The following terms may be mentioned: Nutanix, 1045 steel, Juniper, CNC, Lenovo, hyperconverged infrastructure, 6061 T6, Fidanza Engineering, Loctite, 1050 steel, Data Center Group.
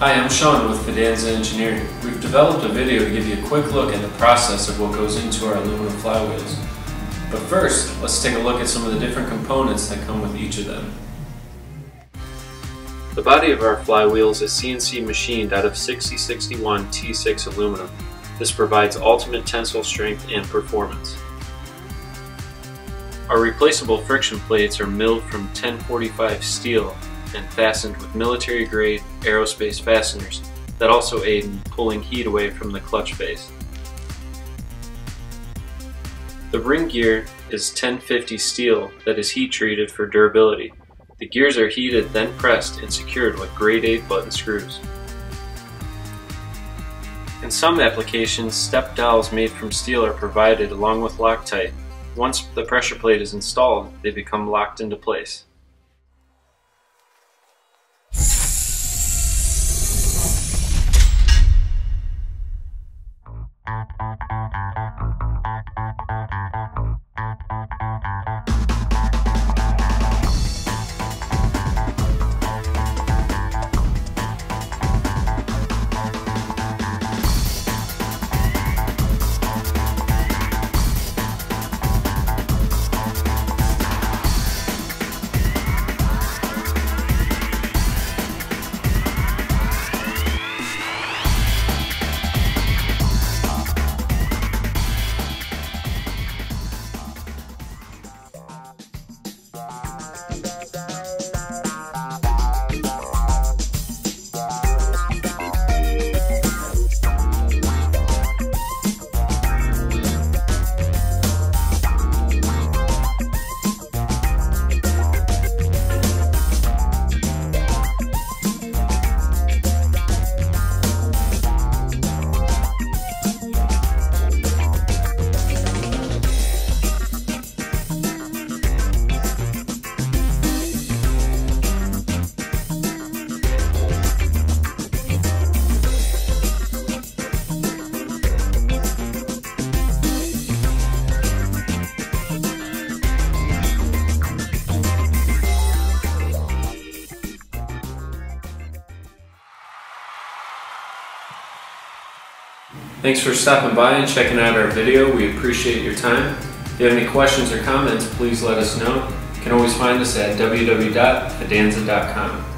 Hi, I'm Sean with Fidanza Engineering. We've developed a video to give you a quick look at the process of what goes into our aluminum flywheels. But first, let's take a look at some of the different components that come with each of them. The body of our flywheels is CNC machined out of 6061 T6 aluminum. This provides ultimate tensile strength and performance. Our replaceable friction plates are milled from 1045 steel and fastened with military-grade aerospace fasteners that also aid in pulling heat away from the clutch base. The ring gear is 1050 steel that is heat-treated for durability. The gears are heated, then pressed and secured with grade 8 button screws. In some applications, step dowels made from steel are provided along with Loctite. Once the pressure plate is installed, they become locked into place. Thanks for stopping by and checking out our video. We appreciate your time. If you have any questions or comments, please let us know. You can always find us at www.fidanza.com.